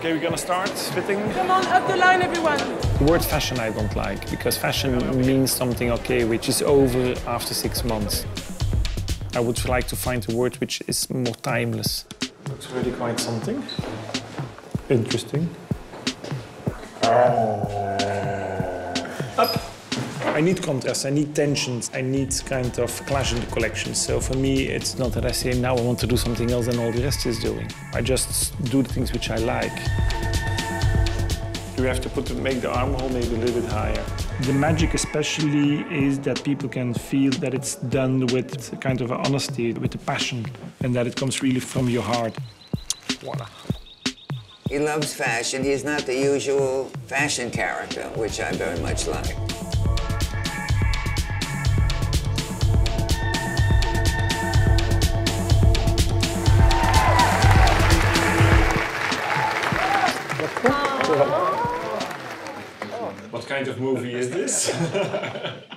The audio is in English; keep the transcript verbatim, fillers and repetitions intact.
Okay, we're gonna start fitting. Come on, up the line, everyone. The word fashion I don't like, because fashion means something, okay, which is over after six months. I would like to find a word which is more timeless. That's really quite something. Interesting. Up. I need contrast, I need tensions, I need kind of clash in the collection. So for me, it's not that I say, now I want to do something else than all the rest is doing. I just do the things which I like. You have to put make the armhole maybe a little bit higher. The magic especially is that people can feel that it's done with kind of honesty, with a passion, and that it comes really from your heart. Voila. He loves fashion. He's not the usual fashion character, which I very much like. What kind of movie is this?